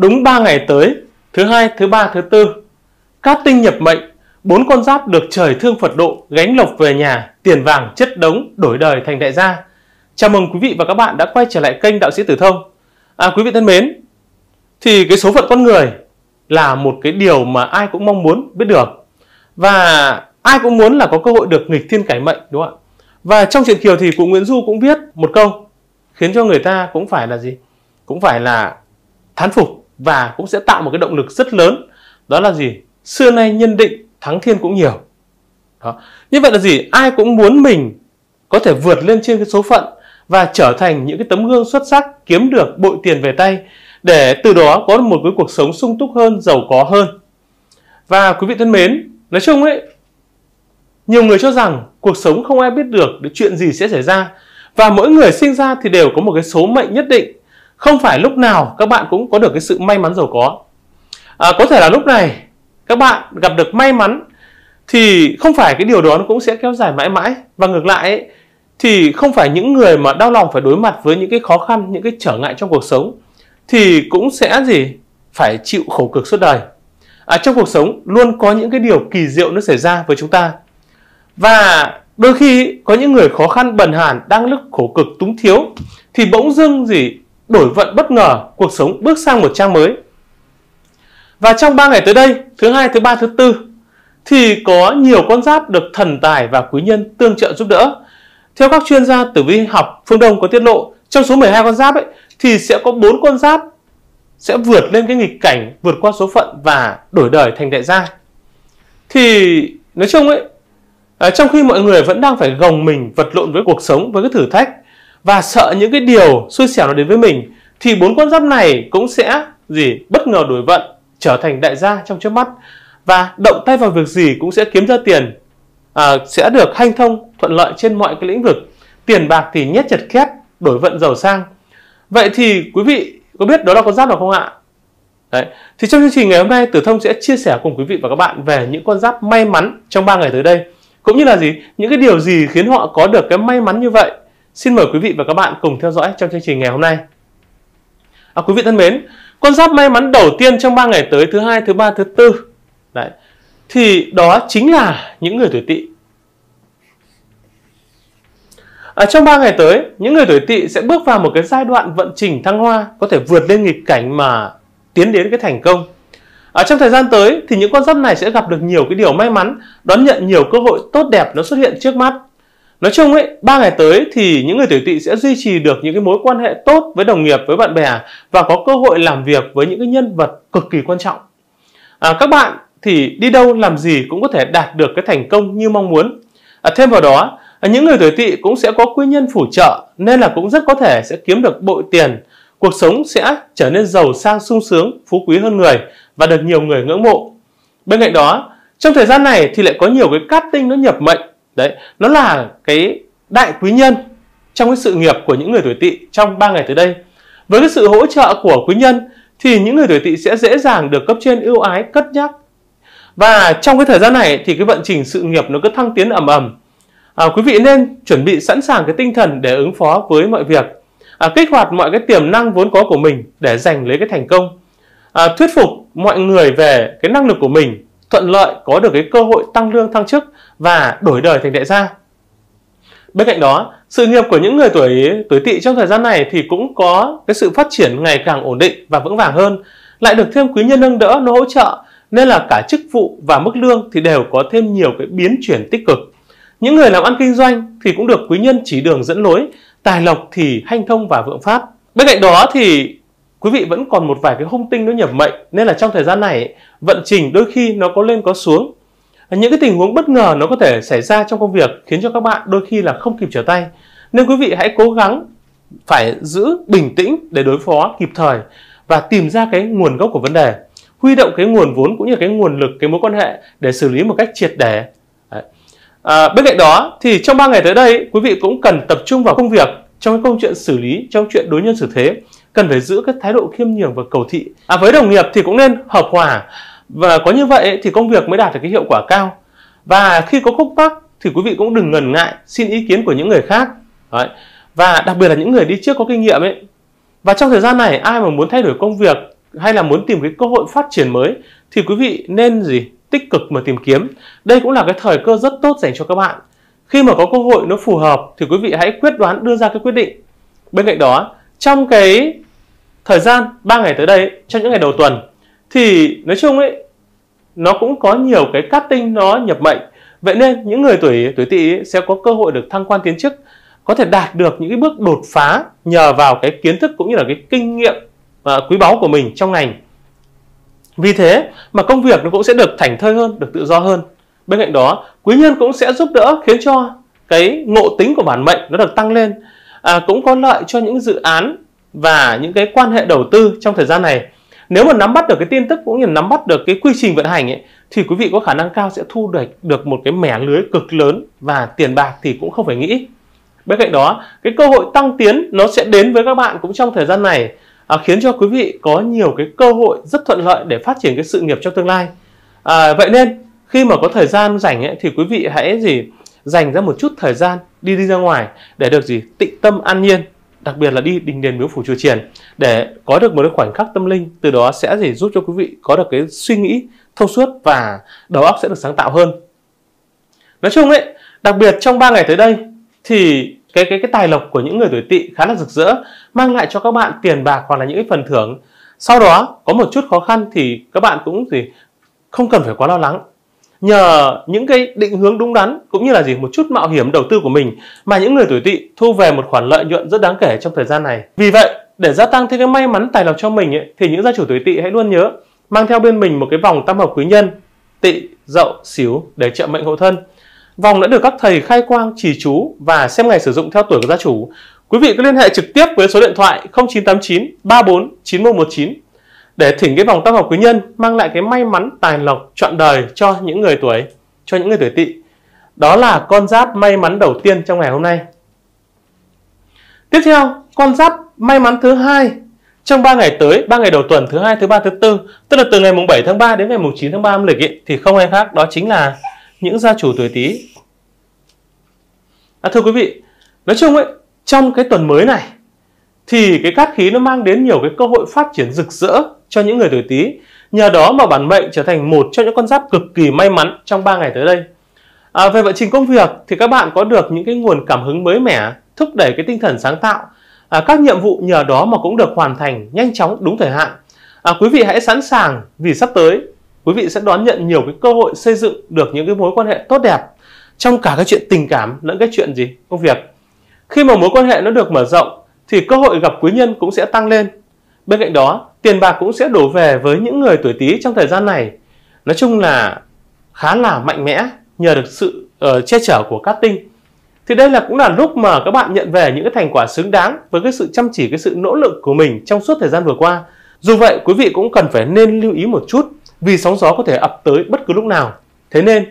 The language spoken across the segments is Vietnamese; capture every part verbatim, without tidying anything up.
Đúng ba ngày tới, thứ hai, thứ ba, thứ tư, cát tinh nhập mệnh, bốn con giáp được trời thương Phật độ, gánh lộc về nhà, tiền vàng chất đống, đổi đời thành đại gia. Chào mừng quý vị và các bạn đã quay trở lại kênh Đạo Sĩ Tử Thông. À, quý vị thân mến, thì cái số phận con người là một cái điều mà ai cũng mong muốn biết được. Và ai cũng muốn là có cơ hội được nghịch thiên cải mệnh, đúng không ạ? Và trong truyện Kiều thì cụ Nguyễn Du cũng viết một câu khiến cho người ta cũng phải là gì? Cũng phải là thán phục và cũng sẽ tạo một cái động lực rất lớn. Đó là gì? Xưa nay nhân định thắng thiên cũng nhiều. Đó. Như vậy là gì? Ai cũng muốn mình có thể vượt lên trên cái số phận và trở thành những cái tấm gương xuất sắc, kiếm được bội tiền về tay để từ đó có một cái cuộc sống sung túc hơn, giàu có hơn. Và quý vị thân mến, nói chung ấy, nhiều người cho rằng cuộc sống không ai biết được chuyện gì sẽ xảy ra. Và mỗi người sinh ra thì đều có một cái số mệnh nhất định. Không phải lúc nào các bạn cũng có được cái sự may mắn giàu có. À, có thể là lúc này các bạn gặp được may mắn thì không phải cái điều đó nó cũng sẽ kéo dài mãi mãi. Và ngược lại ấy, thì không phải những người mà đau lòng phải đối mặt với những cái khó khăn, những cái trở ngại trong cuộc sống thì cũng sẽ gì? Phải chịu khổ cực suốt đời. À, trong cuộc sống luôn có những cái điều kỳ diệu nó xảy ra với chúng ta. Và đôi khi có những người khó khăn bần hàn, đang lúc khổ cực túng thiếu thì bỗng dưng gì? Đổi vận bất ngờ, cuộc sống bước sang một trang mới. Và trong ba ngày tới đây, thứ hai, thứ ba, thứ tư thì có nhiều con giáp được thần tài và quý nhân tương trợ giúp đỡ. Theo các chuyên gia tử vi học phương Đông có tiết lộ, trong số mười hai con giáp ấy thì sẽ có bốn con giáp sẽ vượt lên cái nghịch cảnh, vượt qua số phận và đổi đời thành đại gia. Thì nói chung ấy, trong khi mọi người vẫn đang phải gồng mình vật lộn với cuộc sống, với cái thử thách và sợ những cái điều xui xẻo nó đến với mình thì bốn con giáp này cũng sẽ gì? Bất ngờ đổi vận, trở thành đại gia trong trước mắt và động tay vào việc gì cũng sẽ kiếm ra tiền, à, sẽ được hanh thông thuận lợi trên mọi cái lĩnh vực. Tiền bạc thì nhét chật khép, đổi vận giàu sang. Vậy thì quý vị có biết đó là con giáp nào không ạ? Đấy. Thì trong chương trình ngày hôm nay, Tử Thông sẽ chia sẻ cùng quý vị và các bạn về những con giáp may mắn trong ba ngày tới đây, cũng như là gì? Những cái điều gì khiến họ có được cái may mắn như vậy. Xin mời quý vị và các bạn cùng theo dõi trong chương trình ngày hôm nay. À, quý vị thân mến, con giáp may mắn đầu tiên trong ba ngày tới, thứ hai, thứ ba, thứ tư, đấy, thì đó chính là những người tuổi Tỵ. À, trong ba ngày tới, những người tuổi Tỵ sẽ bước vào một cái giai đoạn vận trình thăng hoa, có thể vượt lên nghịch cảnh mà tiến đến cái thành công. À, trong thời gian tới thì những con giáp này sẽ gặp được nhiều cái điều may mắn, đón nhận nhiều cơ hội tốt đẹp nó xuất hiện trước mắt. Nói chung ấy, ba ngày tới thì những người tuổi Tỵ sẽ duy trì được những cái mối quan hệ tốt với đồng nghiệp, với bạn bè và có cơ hội làm việc với những cái nhân vật cực kỳ quan trọng. À, các bạn thì đi đâu làm gì cũng có thể đạt được cái thành công như mong muốn. À, thêm vào đó, những người tuổi Tỵ cũng sẽ có quý nhân phù trợ nên là cũng rất có thể sẽ kiếm được bội tiền, cuộc sống sẽ trở nên giàu sang, sung sướng, phú quý hơn người và được nhiều người ngưỡng mộ. Bên cạnh đó, trong thời gian này thì lại có nhiều cái cát tinh nó nhập mệnh. Đấy, nó là cái đại quý nhân trong cái sự nghiệp của những người tuổi Tỵ trong ba ngày tới đây. Với cái sự hỗ trợ của quý nhân thì những người tuổi Tỵ sẽ dễ dàng được cấp trên ưu ái, cất nhắc. Và trong cái thời gian này thì cái vận trình sự nghiệp nó cứ thăng tiến ầm ầm. À, quý vị nên chuẩn bị sẵn sàng cái tinh thần để ứng phó với mọi việc, à, kích hoạt mọi cái tiềm năng vốn có của mình để giành lấy cái thành công, à, thuyết phục mọi người về cái năng lực của mình, thuận lợi có được cái cơ hội tăng lương thăng chức và đổi đời thành đại gia. Bên cạnh đó, sự nghiệp của những người tuổi tuổi Tỵ trong thời gian này thì cũng có cái sự phát triển ngày càng ổn định và vững vàng hơn, lại được thêm quý nhân nâng đỡ, nó hỗ trợ nên là cả chức vụ và mức lương thì đều có thêm nhiều cái biến chuyển tích cực. Những người làm ăn kinh doanh thì cũng được quý nhân chỉ đường dẫn lối, tài lộc thì hanh thông và vượng phát. Bên cạnh đó thì quý vị vẫn còn một vài cái hung tinh nó nhập mệnh nên là trong thời gian này vận trình đôi khi nó có lên có xuống. Những cái tình huống bất ngờ nó có thể xảy ra trong công việc khiến cho các bạn đôi khi là không kịp trở tay. Nên quý vị hãy cố gắng phải giữ bình tĩnh để đối phó kịp thời và tìm ra cái nguồn gốc của vấn đề, huy động cái nguồn vốn cũng như cái nguồn lực, cái mối quan hệ để xử lý một cách triệt để. À, bên cạnh đó thì trong ba ngày tới đây quý vị cũng cần tập trung vào công việc, trong cái công chuyện xử lý, trong chuyện đối nhân xử thế cần phải giữ các thái độ khiêm nhường và cầu thị. À, với đồng nghiệp thì cũng nên hợp hòa và có như vậy thì công việc mới đạt được cái hiệu quả cao. Và khi có khúc mắc thì quý vị cũng đừng ngần ngại xin ý kiến của những người khác. Đấy. Và đặc biệt là những người đi trước có kinh nghiệm ấy. Và trong thời gian này ai mà muốn thay đổi công việc hay là muốn tìm cái cơ hội phát triển mới thì quý vị nên gì? Tích cực mà tìm kiếm. Đây cũng là cái thời cơ rất tốt dành cho các bạn. Khi mà có cơ hội nó phù hợp thì quý vị hãy quyết đoán đưa ra cái quyết định. Bên cạnh đó, trong cái thời gian ba ngày tới đây, trong những ngày đầu tuần thì nói chung ấy, nó cũng có nhiều cái cát tinh nó nhập mệnh. Vậy nên những người tuổi tuổi Tỵ sẽ có cơ hội được thăng quan tiến chức, có thể đạt được những cái bước đột phá nhờ vào cái kiến thức cũng như là cái kinh nghiệm và quý báu của mình trong ngành. Vì thế mà công việc nó cũng sẽ được thảnh thơi hơn, được tự do hơn. Bên cạnh đó, quý nhân cũng sẽ giúp đỡ khiến cho cái ngộ tính của bản mệnh nó được tăng lên, à, cũng có lợi cho những dự án và những cái quan hệ đầu tư trong thời gian này. Nếu mà nắm bắt được cái tin tức cũng như nắm bắt được cái quy trình vận hành ấy, thì quý vị có khả năng cao sẽ thu được được một cái mẻ lưới cực lớn và tiền bạc thì cũng không phải nghĩ. Bên cạnh đó, cái cơ hội tăng tiến nó sẽ đến với các bạn cũng trong thời gian này, à, khiến cho quý vị có nhiều cái cơ hội rất thuận lợi để phát triển cái sự nghiệp trong tương lai. À, vậy nên khi mà có thời gian rảnh ấy, thì quý vị hãy gì dành ra một chút thời gian đi đi ra ngoài để được gì tịnh tâm an nhiên, đặc biệt là đi đình đền miếu phủ chùa chiền để có được một cái khoảnh khắc tâm linh, từ đó sẽ gì giúp cho quý vị có được cái suy nghĩ thông suốt và đầu óc sẽ được sáng tạo hơn. Nói chung ấy, đặc biệt trong ba ngày tới đây thì cái cái cái tài lộc của những người tuổi Tỵ khá là rực rỡ, mang lại cho các bạn tiền bạc hoặc là những cái phần thưởng. Sau đó có một chút khó khăn thì các bạn cũng gì không cần phải quá lo lắng. Nhờ những cái định hướng đúng đắn cũng như là gì một chút mạo hiểm đầu tư của mình mà những người tuổi Tỵ thu về một khoản lợi nhuận rất đáng kể trong thời gian này. Vì vậy, để gia tăng thêm cái may mắn tài lộc cho mình ấy, thì những gia chủ tuổi Tỵ hãy luôn nhớ mang theo bên mình một cái vòng tam hợp quý nhân Tỵ, Dậu, Sửu để trợ mệnh hộ thân. Vòng đã được các thầy khai quang trì chú và xem ngày sử dụng theo tuổi của gia chủ. Quý vị cứ liên hệ trực tiếp với số điện thoại không chín tám chín ba bốn chín một một chín để thỉnh cái vòng tam hợp quý nhân mang lại cái may mắn tài lộc trọn đời cho những người tuổi cho những người tuổi Tỵ. Đó là con giáp may mắn đầu tiên trong ngày hôm nay. Tiếp theo, con giáp may mắn thứ hai trong ba ngày tới, ba ngày đầu tuần thứ hai, thứ ba, thứ tư, tức là từ ngày mùng bảy tháng ba đến ngày mùng chín tháng ba âm lịch ấy, thì không ai khác đó chính là những gia chủ tuổi Tý. À, thưa quý vị, nói chung ấy, trong cái tuần mới này thì cái cát khí nó mang đến nhiều cái cơ hội phát triển rực rỡ cho những người tuổi Tý. Nhờ đó mà bản mệnh trở thành một trong những con giáp cực kỳ may mắn trong ba ngày tới đây. À, về vận trình công việc thì các bạn có được những cái nguồn cảm hứng mới mẻ, thúc đẩy cái tinh thần sáng tạo. À, các nhiệm vụ nhờ đó mà cũng được hoàn thành nhanh chóng đúng thời hạn. À, quý vị hãy sẵn sàng vì sắp tới quý vị sẽ đón nhận nhiều cái cơ hội xây dựng được những cái mối quan hệ tốt đẹp trong cả cái chuyện tình cảm lẫn cái chuyện gì công việc. Khi mà mối quan hệ nó được mở rộng thì cơ hội gặp quý nhân cũng sẽ tăng lên. Bên cạnh đó, tiền bạc cũng sẽ đổ về với những người tuổi Tý trong thời gian này. Nói chung là khá là mạnh mẽ nhờ được sự uh, che chở của các tinh. Thì đây là cũng là lúc mà các bạn nhận về những cái thành quả xứng đáng với cái sự chăm chỉ, cái sự nỗ lực của mình trong suốt thời gian vừa qua. Dù vậy, quý vị cũng cần phải nên lưu ý một chút vì sóng gió có thể ập tới bất cứ lúc nào. Thế nên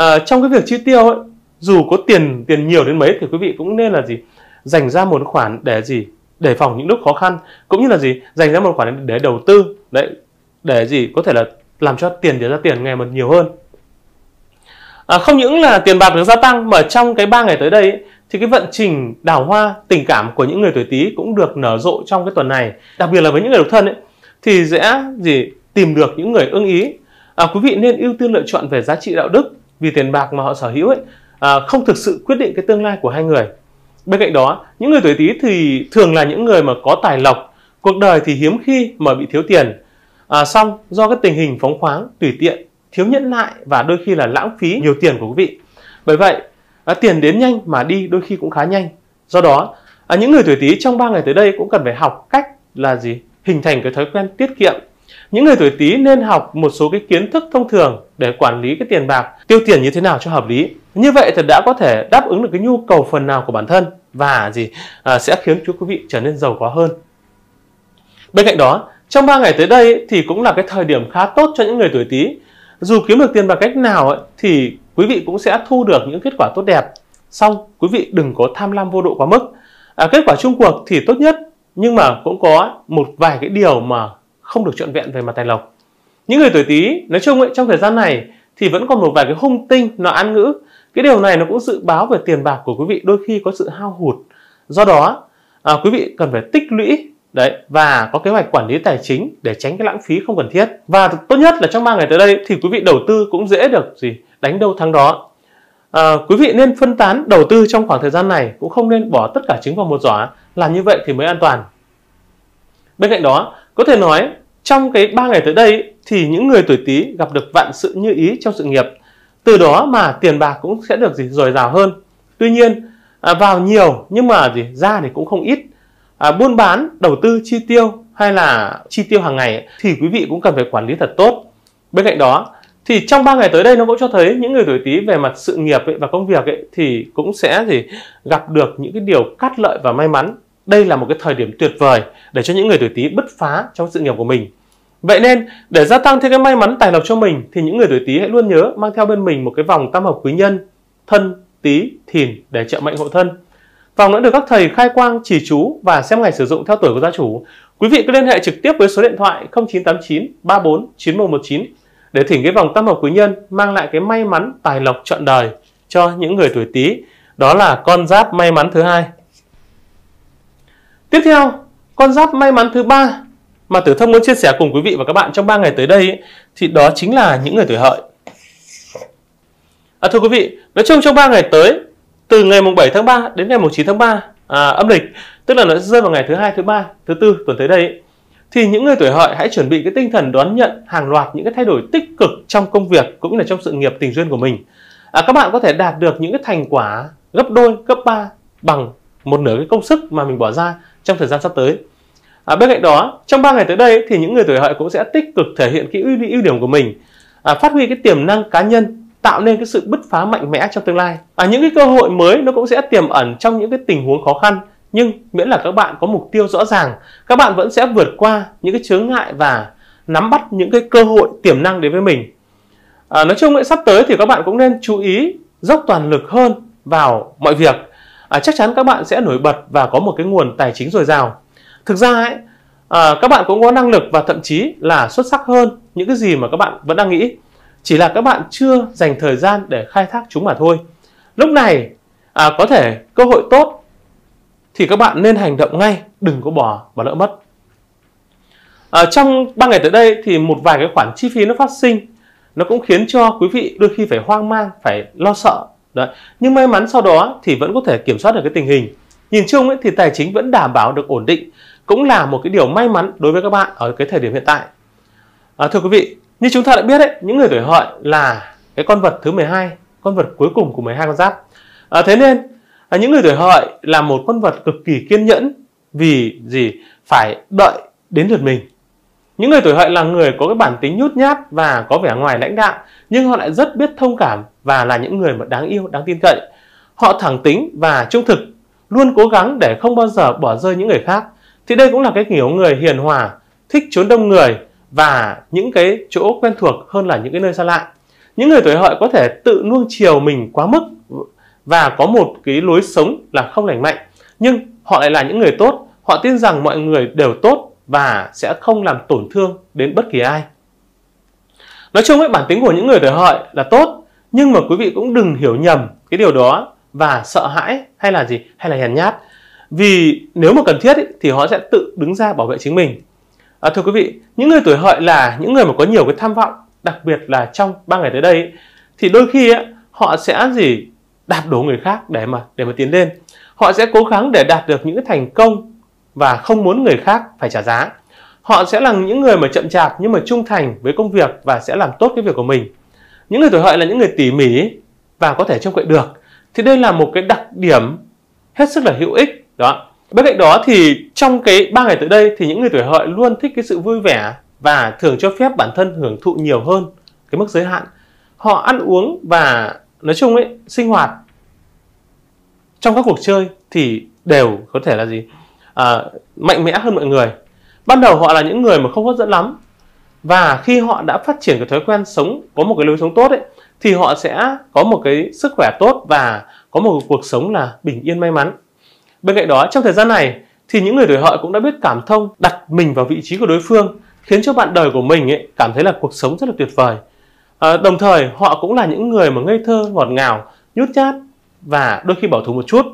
uh, trong cái việc chi tiêu ấy, dù có tiền tiền nhiều đến mấy thì quý vị cũng nên là gì dành ra một khoản để gì để phòng những lúc khó khăn, cũng như là gì dành ra một khoản để đầu tư đấy, để gì có thể là làm cho tiền để ra tiền ngày một nhiều hơn. À, không những là tiền bạc được gia tăng mà trong cái ba ngày tới đây ấy, thì cái vận trình đào hoa tình cảm của những người tuổi Tý cũng được nở rộ trong cái tuần này. Đặc biệt là với những người độc thân ấy, thì sẽ gì tìm được những người ưng ý. À, quý vị nên ưu tiên lựa chọn về giá trị đạo đức vì tiền bạc mà họ sở hữu ấy, à, không thực sự quyết định cái tương lai của hai người. Bên cạnh đó, những người tuổi Tý thì thường là những người mà có tài lộc, cuộc đời thì hiếm khi mà bị thiếu tiền. À, xong do cái tình hình phóng khoáng, tùy tiện, thiếu nhẫn nại và đôi khi là lãng phí nhiều tiền của quý vị. Bởi vậy, à, tiền đến nhanh mà đi đôi khi cũng khá nhanh. Do đó, à, những người tuổi Tý trong ba ngày tới đây cũng cần phải học cách là gì hình thành cái thói quen tiết kiệm. Những người tuổi Tý nên học một số cái kiến thức thông thường để quản lý cái tiền bạc, tiêu tiền như thế nào cho hợp lý. Như vậy thì đã có thể đáp ứng được cái nhu cầu phần nào của bản thân và gì à, sẽ khiến cho quý vị trở nên giàu có hơn. Bên cạnh đó, trong ba ngày tới đây thì cũng là cái thời điểm khá tốt cho những người tuổi Tý. Dù kiếm được tiền bằng cách nào ấy, thì quý vị cũng sẽ thu được những kết quả tốt đẹp. Xong, quý vị đừng có tham lam vô độ quá mức. À, kết quả chung cuộc thì tốt nhất, nhưng mà cũng có một vài cái điều mà không được trọn vẹn về mặt tài lộc. Những người tuổi Tý nói chung ấy, trong thời gian này thì vẫn còn một vài cái hung tinh nó án ngữ. Cái điều này nó cũng dự báo về tiền bạc của quý vị đôi khi có sự hao hụt. Do đó, à, quý vị cần phải tích lũy Đấy, và có kế hoạch quản lý tài chính để tránh cái lãng phí không cần thiết. Và tốt nhất là trong ba ngày tới đây thì quý vị đầu tư cũng dễ được gì đánh đâu thắng đó. À, quý vị nên phân tán đầu tư trong khoảng thời gian này, cũng không nên bỏ tất cả trứng vào một giỏ, làm như vậy thì mới an toàn. Bên cạnh đó, có thể nói trong cái ba ngày tới đây thì những người tuổi Tý gặp được vạn sự như ý trong sự nghiệp, từ đó mà tiền bạc cũng sẽ được gì dồi dào hơn. Tuy nhiên à, vào nhiều nhưng mà gì ra thì cũng không ít. À, buôn bán, đầu tư, chi tiêu hay là chi tiêu hàng ngày thì quý vị cũng cần phải quản lý thật tốt. Bên cạnh đó thì trong ba ngày tới đây nó cũng cho thấy những người tuổi Tý về mặt sự nghiệp ấy và công việc ấy thì cũng sẽ gì gặp được những cái điều cát lợi và may mắn. Đây là một cái thời điểm tuyệt vời để cho những người tuổi Tý bứt phá trong sự nghiệp của mình. Vậy nên để gia tăng thêm cái may mắn tài lộc cho mình thì những người tuổi Tý hãy luôn nhớ mang theo bên mình một cái vòng tam hợp quý nhân Thân, Tý, Thìn để trợ mệnh hộ thân. Vòng đã được các thầy khai quang chỉ chú và xem ngày sử dụng theo tuổi của gia chủ. Quý vị cứ liên hệ trực tiếp với số điện thoại không chín tám chín ba bốn chín một một chín để thỉnh cái vòng tam hợp quý nhân mang lại cái may mắn tài lộc trọn đời cho những người tuổi Tý. Đó là con giáp may mắn thứ hai. Tiếp theo, con giáp may mắn thứ ba mà Tử Thông muốn chia sẻ cùng quý vị và các bạn trong ba ngày tới đây ấy, thì đó chính là những người tuổi Hợi. À, thưa quý vị, nói chung trong ba ngày tới, từ ngày mùng bảy tháng ba đến ngày mùng chín tháng ba à, âm lịch, tức là nó rơi vào ngày thứ hai, thứ ba, thứ tư tuần tới đây ấy, thì những người tuổi Hợi hãy chuẩn bị cái tinh thần đón nhận hàng loạt những cái thay đổi tích cực trong công việc cũng là trong sự nghiệp tình duyên của mình. À, các bạn có thể đạt được những cái thành quả gấp đôi, gấp ba bằng một nửa cái công sức mà mình bỏ ra trong thời gian sắp tới. À, bên cạnh đó, trong ba ngày tới đây thì những người tuổi Hợi cũng sẽ tích cực thể hiện cái ưu, ưu điểm của mình, à, phát huy cái tiềm năng cá nhân, tạo nên cái sự bứt phá mạnh mẽ trong tương lai. À, những cái cơ hội mới nó cũng sẽ tiềm ẩn trong những cái tình huống khó khăn, nhưng miễn là các bạn có mục tiêu rõ ràng, các bạn vẫn sẽ vượt qua những cái chướng ngại và nắm bắt những cái cơ hội tiềm năng đến với mình. À, nói chung sắp tới thì các bạn cũng nên chú ý dốc toàn lực hơn vào mọi việc. À, chắc chắn các bạn sẽ nổi bật và có một cái nguồn tài chính dồi dào. Thực ra ấy, à, các bạn cũng có năng lực và thậm chí là xuất sắc hơn những cái gì mà các bạn vẫn đang nghĩ. Chỉ là các bạn chưa dành thời gian để khai thác chúng mà thôi. Lúc này à, có thể cơ hội tốt thì các bạn nên hành động ngay, đừng có bỏ và lỡ mất. À, trong ba ngày tới đây thì một vài cái khoản chi phí nó phát sinh, nó cũng khiến cho quý vị đôi khi phải hoang mang, phải lo sợ. Đấy. Nhưng may mắn sau đó thì vẫn có thể kiểm soát được cái tình hình. Nhìn chung ấy, thì tài chính vẫn đảm bảo được ổn định, cũng là một cái điều may mắn đối với các bạn ở cái thời điểm hiện tại. À, thưa quý vị, như chúng ta đã biết ấy, những người tuổi Hợi là cái con vật thứ mười hai, con vật cuối cùng của mười hai con giáp. À, thế nên à, những người tuổi Hợi là một con vật cực kỳ kiên nhẫn vì gì phải đợi đến lượt mình. Những người tuổi Hợi là người có cái bản tính nhút nhát và có vẻ ngoài lãnh đạm, nhưng họ lại rất biết thông cảm và là những người mà đáng yêu, đáng tin cậy. Họ thẳng tính và trung thực, luôn cố gắng để không bao giờ bỏ rơi những người khác. Thì đây cũng là cái kiểu người hiền hòa, thích chốn đông người và những cái chỗ quen thuộc hơn là những cái nơi xa lạ. Những người tuổi Hợi có thể tự nuông chiều mình quá mức và có một cái lối sống là không lành mạnh, nhưng họ lại là những người tốt. Họ tin rằng mọi người đều tốt và sẽ không làm tổn thương đến bất kỳ ai. Nói chung ấy, bản tính của những người tuổi Hợi là tốt, nhưng mà quý vị cũng đừng hiểu nhầm cái điều đó và sợ hãi hay là gì hay là hèn nhát, vì nếu mà cần thiết ấy, thì họ sẽ tự đứng ra bảo vệ chính mình. À, thưa quý vị, những người tuổi Hợi là những người mà có nhiều cái tham vọng, đặc biệt là trong ba ngày tới đây ấy, thì đôi khi ấy, họ sẽ gì đạp đổ người khác để mà để mà tiến lên. Họ sẽ cố gắng để đạt được những cái thành công và không muốn người khác phải trả giá. Họ sẽ là những người mà chậm chạp nhưng mà trung thành với công việc và sẽ làm tốt cái việc của mình. Những người tuổi Hợi là những người tỉ mỉ và có thể trông cậy được. Thì đây là một cái đặc điểm hết sức là hữu ích đó. Bên cạnh đó thì trong cái ba ngày tới đây thì những người tuổi Hợi luôn thích cái sự vui vẻ và thường cho phép bản thân hưởng thụ nhiều hơn cái mức giới hạn. Họ ăn uống và nói chung ấy, sinh hoạt trong các cuộc chơi thì đều có thể là gì À, mạnh mẽ hơn mọi người. Ban đầu họ là những người mà không hấp dẫn lắm, và khi họ đã phát triển cái thói quen sống, có một cái lối sống tốt ấy, thì họ sẽ có một cái sức khỏe tốt và có một cuộc sống là bình yên may mắn. Bên cạnh đó, trong thời gian này thì những người tuổi Hợi cũng đã biết cảm thông, đặt mình vào vị trí của đối phương, khiến cho bạn đời của mình ấy cảm thấy là cuộc sống rất là tuyệt vời. à, Đồng thời họ cũng là những người mà ngây thơ, ngọt ngào, nhút nhát và đôi khi bảo thủ một chút,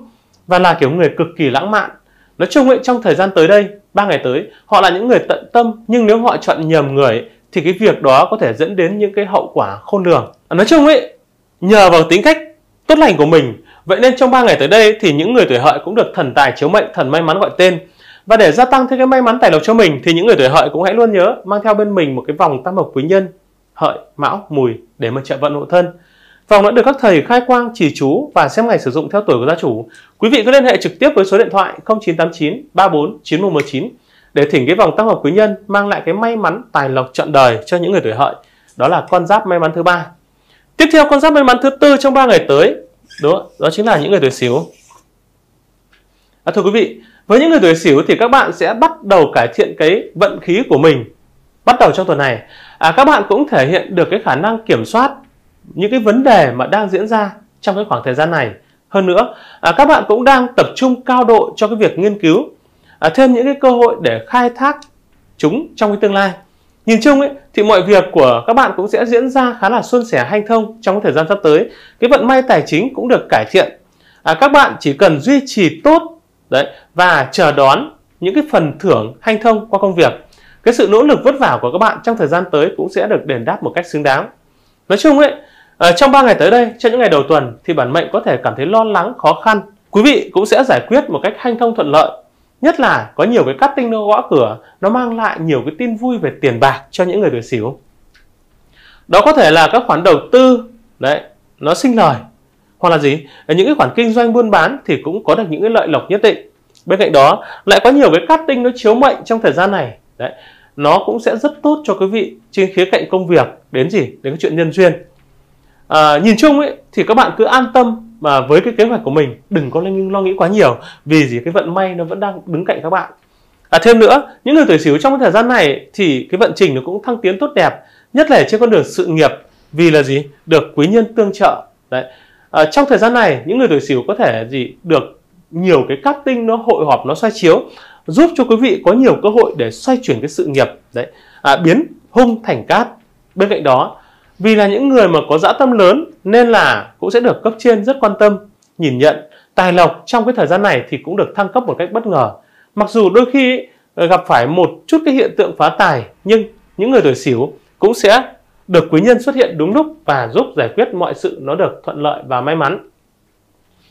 và là kiểu người cực kỳ lãng mạn. Nói chung ấy, trong thời gian tới đây ba ngày tới họ là những người tận tâm, nhưng nếu họ chọn nhầm người thì cái việc đó có thể dẫn đến những cái hậu quả khôn lường. À, nói chung ấy, nhờ vào tính cách tốt lành của mình, vậy nên trong ba ngày tới đây thì những người tuổi Hợi cũng được thần tài chiếu mệnh, thần may mắn gọi tên. Và để gia tăng thêm cái may mắn tài lộc cho mình thì những người tuổi Hợi cũng hãy luôn nhớ mang theo bên mình một cái vòng tam hợp quý nhân Hợi, Mão, Mùi để mà trợ vận hộ thân. Vòng đã được các thầy khai quang, chỉ chú và xem ngày sử dụng theo tuổi của gia chủ. Quý vị cứ liên hệ trực tiếp với số điện thoại không chín tám chín ba bốn chín một một chín để thỉnh cái vòng tam hợp quý nhân mang lại cái may mắn tài lộc trọn đời cho những người tuổi Hợi. Đó là con giáp may mắn thứ ba. Tiếp theo con giáp may mắn thứ tư trong ba ngày tới, đó, đó chính là những người tuổi Sửu. À, thưa quý vị, với những người tuổi Sửu thì các bạn sẽ bắt đầu cải thiện cái vận khí của mình bắt đầu trong tuần này. À, các bạn cũng thể hiện được cái khả năng kiểm soát những cái vấn đề mà đang diễn ra trong cái khoảng thời gian này. Hơn nữa, à, các bạn cũng đang tập trung cao độ cho cái việc nghiên cứu à, thêm những cái cơ hội để khai thác chúng trong cái tương lai. Nhìn chung ấy, thì mọi việc của các bạn cũng sẽ diễn ra khá là suôn sẻ hanh thông trong cái thời gian sắp tới. Cái vận may tài chính cũng được cải thiện. À, các bạn chỉ cần duy trì tốt đấy và chờ đón những cái phần thưởng hanh thông qua công việc. Cái sự nỗ lực vất vả của các bạn trong thời gian tới cũng sẽ được đền đáp một cách xứng đáng. Nói chung ấy, à, trong ba ngày tới đây, trong những ngày đầu tuần thì bản mệnh có thể cảm thấy lo lắng, khó khăn. Quý vị cũng sẽ giải quyết một cách hanh thông thuận lợi. Nhất là có nhiều cái cắt tinh nó gõ cửa, nó mang lại nhiều cái tin vui về tiền bạc cho những người tuổi Sửu. Đó có thể là các khoản đầu tư, đấy, nó sinh lời. Hoặc là gì? Những cái khoản kinh doanh buôn bán thì cũng có được những cái lợi lộc nhất định. Bên cạnh đó, lại có nhiều cái cắt tinh nó chiếu mệnh trong thời gian này. Đấy, nó cũng sẽ rất tốt cho quý vị trên khía cạnh công việc, đến gì? Đến cái chuyện nhân duyên. À, nhìn chung ấy, thì các bạn cứ an tâm mà với cái kế hoạch của mình, đừng có lo nghĩ quá nhiều, vì gì cái vận may nó vẫn đang đứng cạnh các bạn. À, thêm nữa, những người tuổi Sửu trong cái thời gian này thì cái vận trình nó cũng thăng tiến tốt đẹp, nhất là trên con đường sự nghiệp, vì là gì được quý nhân tương trợ. Đấy. À, trong thời gian này những người tuổi Sửu có thể gì được nhiều cái cát tinh nó hội họp, nó xoay chiếu, giúp cho quý vị có nhiều cơ hội để xoay chuyển cái sự nghiệp đấy, à, biến hung thành cát. Bên cạnh đó, vì là những người mà có dã tâm lớn nên là cũng sẽ được cấp trên rất quan tâm, nhìn nhận. Tài lộc trong cái thời gian này thì cũng được thăng cấp một cách bất ngờ. Mặc dù đôi khi gặp phải một chút cái hiện tượng phá tài, nhưng những người tuổi Sửu cũng sẽ được quý nhân xuất hiện đúng lúc và giúp giải quyết mọi sự nó được thuận lợi và may mắn.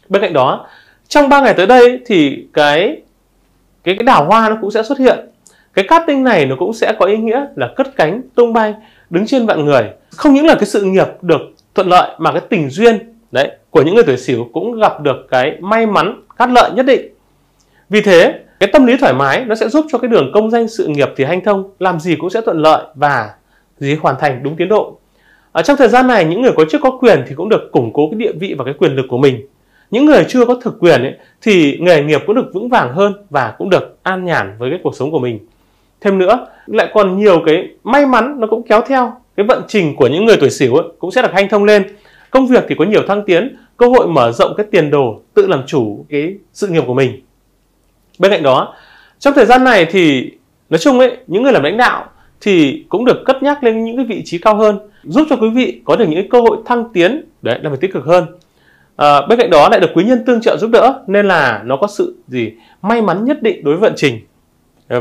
Bên cạnh đó, trong ba ngày tới đây thì cái, cái, cái đào hoa nó cũng sẽ xuất hiện. Cái cát tinh này nó cũng sẽ có ý nghĩa là cất cánh, tung bay, đứng trên vạn người. Không những là cái sự nghiệp được thuận lợi mà cái tình duyên đấy của những người tuổi Sửu cũng gặp được cái may mắn cát lợi nhất định. Vì thế, cái tâm lý thoải mái nó sẽ giúp cho cái đường công danh sự nghiệp thì hanh thông, làm gì cũng sẽ thuận lợi và gì hoàn thành đúng tiến độ. Ở trong thời gian này, những người có chức có quyền thì cũng được củng cố cái địa vị và cái quyền lực của mình. Những người chưa có thực quyền ấy, thì nghề nghiệp cũng được vững vàng hơn và cũng được an nhàn với cái cuộc sống của mình. Thêm nữa, lại còn nhiều cái may mắn nó cũng kéo theo. Cái vận trình của những người tuổi Sửu ấy cũng sẽ được hanh thông lên. Công việc thì có nhiều thăng tiến, cơ hội mở rộng cái tiền đồ, tự làm chủ cái sự nghiệp của mình. Bên cạnh đó, trong thời gian này thì nói chung ấy, những người làm lãnh đạo thì cũng được cất nhắc lên những cái vị trí cao hơn, giúp cho quý vị có được những cơ hội thăng tiến, đấy là phải tích cực hơn. À, bên cạnh đó lại được quý nhân tương trợ giúp đỡ nên là nó có sự gì may mắn nhất định đối với vận trình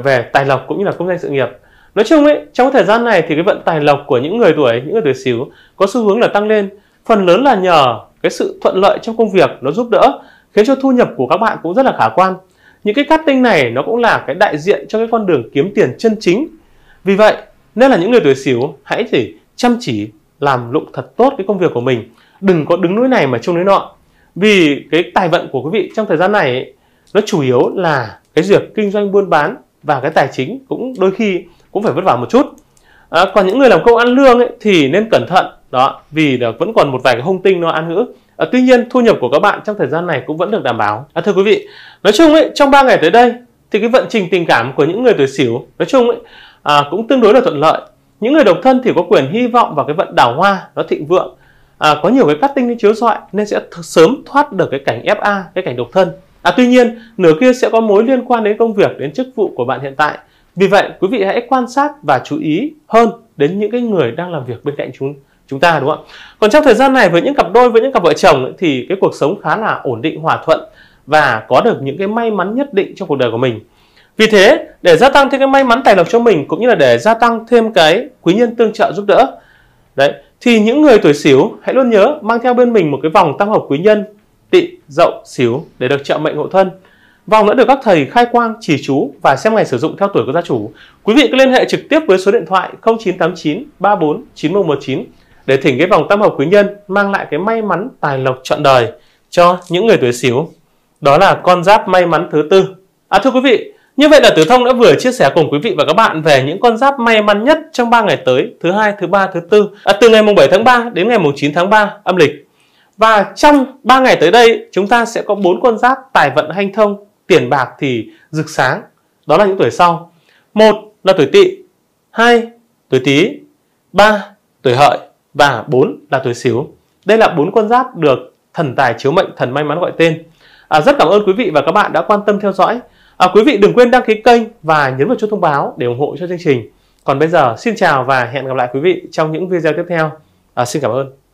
về tài lộc cũng như là công danh sự nghiệp. Nói chung ấy, trong thời gian này thì cái vận tài lộc của những người tuổi những người tuổi Sửu có xu hướng là tăng lên, phần lớn là nhờ cái sự thuận lợi trong công việc nó giúp đỡ, khiến cho thu nhập của các bạn cũng rất là khả quan. Những cái cát tinh này nó cũng là cái đại diện cho cái con đường kiếm tiền chân chính. Vì vậy nên là những người tuổi Sửu hãy chỉ chăm chỉ làm lụng thật tốt cái công việc của mình, đừng có đứng núi này mà trông núi nọ, vì cái tài vận của quý vị trong thời gian này ấy, nó chủ yếu là cái việc kinh doanh buôn bán và cái tài chính cũng đôi khi cũng phải vất vả một chút. À, còn những người làm công ăn lương ấy, thì nên cẩn thận đó, vì là vẫn còn một vài cái hung tinh nó ăn hữu. À, tuy nhiên thu nhập của các bạn trong thời gian này cũng vẫn được đảm bảo. À, thưa quý vị, nói chung ấy, trong ba ngày tới đây thì cái vận trình tình cảm của những người tuổi Sửu nói chung ấy, à, cũng tương đối là thuận lợi. Những người độc thân thì có quyền hy vọng vào cái vận đào hoa nó thịnh vượng, à, có nhiều cái cát tinh nó chiếu rọi nên sẽ sớm thoát được cái cảnh ép a, cái cảnh độc thân. À, tuy nhiên nửa kia sẽ có mối liên quan đến công việc, đến chức vụ của bạn hiện tại. Vì vậy quý vị hãy quan sát và chú ý hơn đến những cái người đang làm việc bên cạnh chúng chúng ta, đúng không ạ? Còn trong thời gian này với những cặp đôi, với những cặp vợ chồng ấy, thì cái cuộc sống khá là ổn định, hòa thuận và có được những cái may mắn nhất định trong cuộc đời của mình. Vì thế, để gia tăng thêm cái may mắn tài lộc cho mình, cũng như là để gia tăng thêm cái quý nhân tương trợ giúp đỡ đấy, thì những người tuổi Sửu hãy luôn nhớ mang theo bên mình một cái vòng tam hợp quý nhân Tỵ, Dậu, Sửu để được trợ mệnh hộ thân. Vòng đã được các thầy khai quang, chỉ chú và xem ngày sử dụng theo tuổi của gia chủ. Quý vị cứ liên hệ trực tiếp với số điện thoại không chín tám chín ba bốn chín một một chín để thỉnh cái vòng tam hợp quý nhân mang lại cái may mắn tài lộc trọn đời cho những người tuổi Sửu. Đó là con giáp may mắn thứ tư. À thưa quý vị, như vậy là Tử Thông đã vừa chia sẻ cùng quý vị và các bạn về những con giáp may mắn nhất trong ba ngày tới, thứ hai, thứ ba, thứ tư, à, từ ngày mùng bảy tháng ba đến ngày mùng chín tháng ba âm lịch. Và trong ba ngày tới đây, chúng ta sẽ có bốn con giáp tài vận hanh thông, tiền bạc thì rực sáng. Đó là những tuổi sau. Một là tuổi Tỵ, hai tuổi Tý, ba tuổi Hợi và bốn là tuổi Sửu. Đây là bốn con giáp được thần tài chiếu mệnh, thần may mắn gọi tên. À, rất cảm ơn quý vị và các bạn đã quan tâm theo dõi. À, quý vị đừng quên đăng ký kênh và nhấn vào chuông thông báo để ủng hộ cho chương trình. Còn bây giờ, xin chào và hẹn gặp lại quý vị trong những video tiếp theo. À, xin cảm ơn.